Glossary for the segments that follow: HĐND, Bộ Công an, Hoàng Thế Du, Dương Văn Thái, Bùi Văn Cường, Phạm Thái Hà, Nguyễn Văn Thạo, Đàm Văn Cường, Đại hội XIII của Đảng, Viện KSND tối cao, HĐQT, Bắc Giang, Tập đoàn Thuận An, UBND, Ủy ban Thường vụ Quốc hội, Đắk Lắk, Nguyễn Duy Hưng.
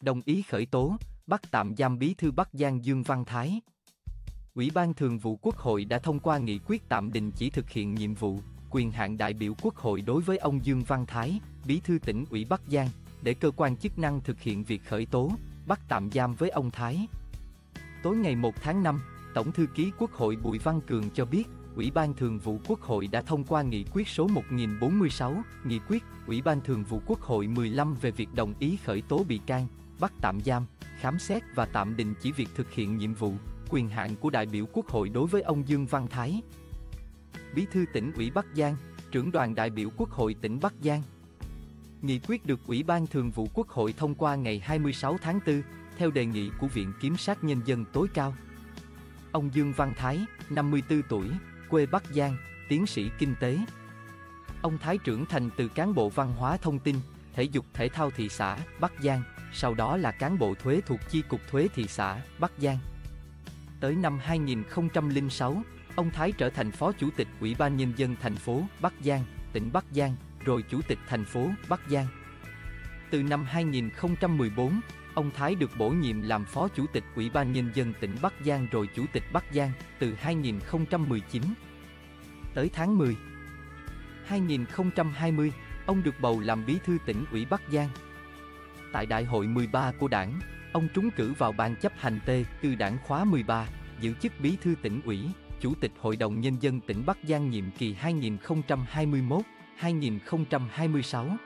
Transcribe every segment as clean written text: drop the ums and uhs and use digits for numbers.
đồng ý khởi tố, bắt tạm giam Bí thư Bắc Giang Dương Văn Thái. Ủy ban Thường vụ Quốc hội đã thông qua nghị quyết tạm đình chỉ thực hiện nhiệm vụ, quyền hạn đại biểu Quốc hội đối với ông Dương Văn Thái, Bí thư Tỉnh ủy Bắc Giang, để cơ quan chức năng thực hiện việc khởi tố, bắt tạm giam với ông Thái. Tối ngày 1 tháng 5, Tổng thư ký Quốc hội Bùi Văn Cường cho biết, Ủy ban Thường vụ Quốc hội đã thông qua nghị quyết số 1046, nghị quyết Ủy ban Thường vụ Quốc hội 15 về việc đồng ý khởi tố bị can, bắt tạm giam, khám xét và tạm đình chỉ việc thực hiện nhiệm vụ, quyền hạn của đại biểu Quốc hội đối với ông Dương Văn Thái, Bí thư Tỉnh ủy Bắc Giang, trưởng đoàn đại biểu Quốc hội tỉnh Bắc Giang. Nghị quyết được Ủy ban Thường vụ Quốc hội thông qua ngày 26 tháng 4, theo đề nghị của Viện Kiểm sát Nhân dân tối cao. Ông Dương Văn Thái, 54 tuổi, quê Bắc Giang, tiến sĩ kinh tế. Ông Thái trưởng thành từ cán bộ văn hóa thông tin, thể dục thể thao thị xã Bắc Giang, sau đó là cán bộ thuế thuộc Chi cục thuế thị xã Bắc Giang. Tới năm 2006, ông Thái trở thành Phó Chủ tịch Ủy ban Nhân dân thành phố Bắc Giang, tỉnh Bắc Giang, rồi Chủ tịch thành phố Bắc Giang. Từ năm 2014, ông Thái được bổ nhiệm làm Phó Chủ tịch Ủy ban Nhân dân tỉnh Bắc Giang rồi Chủ tịch Bắc Giang từ 2019. Tới tháng 10, 2020, ông được bầu làm Bí thư Tỉnh ủy Bắc Giang. Tại Đại hội 13 của Đảng, ông trúng cử vào Ban chấp hành T4 Đảng khóa 13, giữ chức Bí thư Tỉnh ủy, Chủ tịch Hội đồng Nhân dân tỉnh Bắc Giang nhiệm kỳ 2021-2026.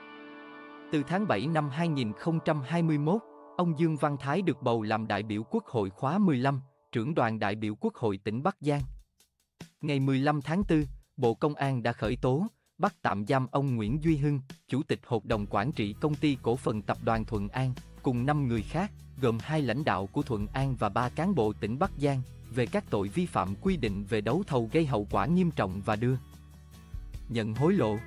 Từ tháng 7 năm 2021, ông Dương Văn Thái được bầu làm đại biểu Quốc hội khóa 15, trưởng đoàn đại biểu Quốc hội tỉnh Bắc Giang. Ngày 15 tháng 4, Bộ Công an đã khởi tố, bắt tạm giam ông Nguyễn Duy Hưng, Chủ tịch Hội đồng Quản trị Công ty Cổ phần Tập đoàn Thuận An, cùng 5 người khác, gồm 2 lãnh đạo của Thuận An và 3 cán bộ tỉnh Bắc Giang, về các tội vi phạm quy định về đấu thầu gây hậu quả nghiêm trọng và đưa nhận hối lộ.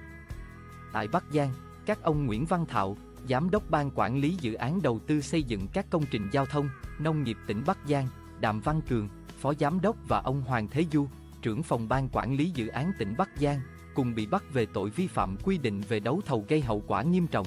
Tại Bắc Giang, các ông Nguyễn Văn Thạo, Giám đốc Ban Quản lý Dự án Đầu tư xây dựng các công trình giao thông, nông nghiệp tỉnh Bắc Giang, Đàm Văn Cường, Phó Giám đốc và ông Hoàng Thế Du, trưởng phòng Ban Quản lý Dự án tỉnh Bắc Giang, cùng bị bắt về tội vi phạm quy định về đấu thầu gây hậu quả nghiêm trọng.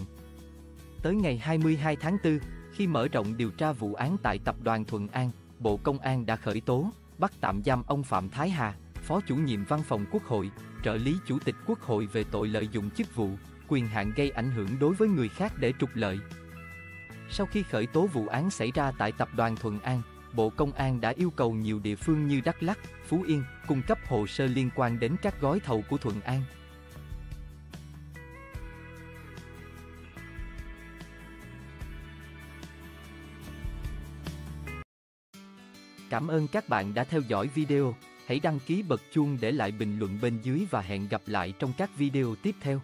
Tới ngày 22 tháng 4, khi mở rộng điều tra vụ án tại Tập đoàn Thuận An, Bộ Công an đã khởi tố, bắt tạm giam ông Phạm Thái Hà, Phó Chủ nhiệm Văn phòng Quốc hội, trợ lý Chủ tịch Quốc hội về tội lợi dụng chức vụ, quyền hạn gây ảnh hưởng đối với người khác để trục lợi. Sau khi khởi tố vụ án xảy ra tại Tập đoàn Thuận An, Bộ Công an đã yêu cầu nhiều địa phương như Đắk Lắk, Phú Yên cung cấp hồ sơ liên quan đến các gói thầu của Thuận An. Cảm ơn các bạn đã theo dõi video, hãy đăng ký bật chuông để lại bình luận bên dưới và hẹn gặp lại trong các video tiếp theo.